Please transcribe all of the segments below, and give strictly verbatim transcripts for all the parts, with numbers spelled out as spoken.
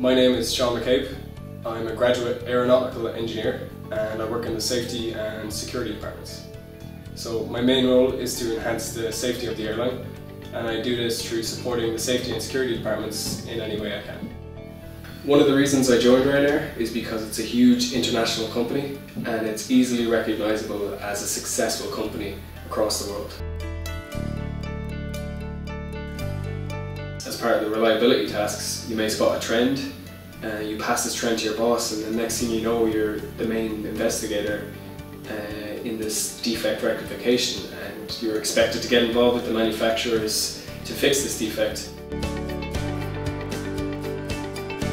My name is Sean McCabe. I'm a graduate aeronautical engineer and I work in the safety and security departments. So my main role is to enhance the safety of the airline, and I do this through supporting the safety and security departments in any way I can. One of the reasons I joined Ryanair is because it's a huge international company and it's easily recognisable as a successful company across the world. As part of the reliability tasks, you may spot a trend, and uh, you pass this trend to your boss, and the next thing you know you're the main investigator uh, in this defect rectification, and you're expected to get involved with the manufacturers to fix this defect.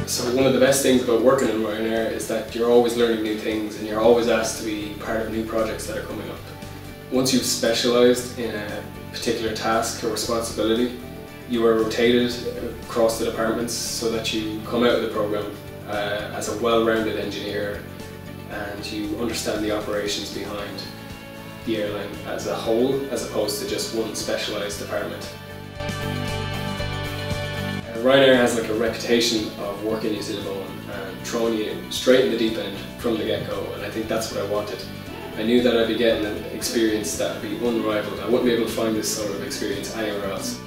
So one of the best things about working in Ryanair is that you're always learning new things and you're always asked to be part of new projects that are coming up. Once you've specialised in a particular task or responsibility, you are rotated across the departments so that you come out of the programme uh, as a well-rounded engineer, and you understand the operations behind the airline as a whole, as opposed to just one specialised department. Uh, Ryanair has like a reputation of working you to the bone and throwing you straight in the deep end from the get-go, and I think that's what I wanted. I knew that I'd be getting an experience that would be unrivalled. I wouldn't be able to find this sort of experience anywhere else.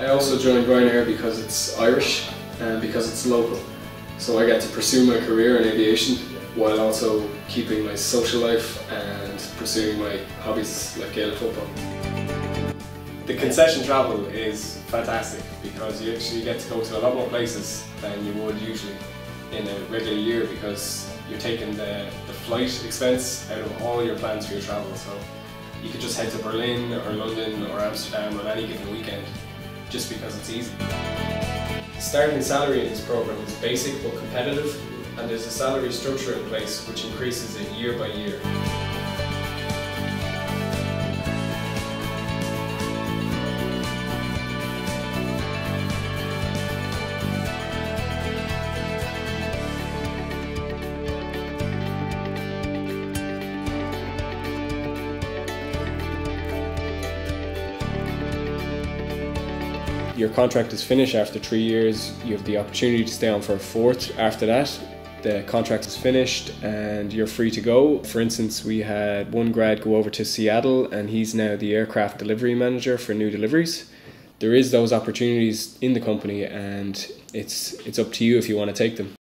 I also joined Ryanair because it's Irish and because it's local. So I get to pursue my career in aviation while also keeping my social life and pursuing my hobbies like Gaelic football. The concession travel is fantastic because you actually get to go to a lot more places than you would usually in a regular year, because you're taking the, the flight expense out of all your plans for your travel. So you could just head to Berlin or London or Amsterdam on any given weekend just because it's easy. The starting salary in this programme is basic but competitive, and there's a salary structure in place which increases it year by year. Your contract is finished after three years, you have the opportunity to stay on for a fourth. After that, the contract is finished and you're free to go. For instance, we had one grad go over to Seattle and he's now the aircraft delivery manager for new deliveries. There is those opportunities in the company, and it's, it's up to you if you want to take them.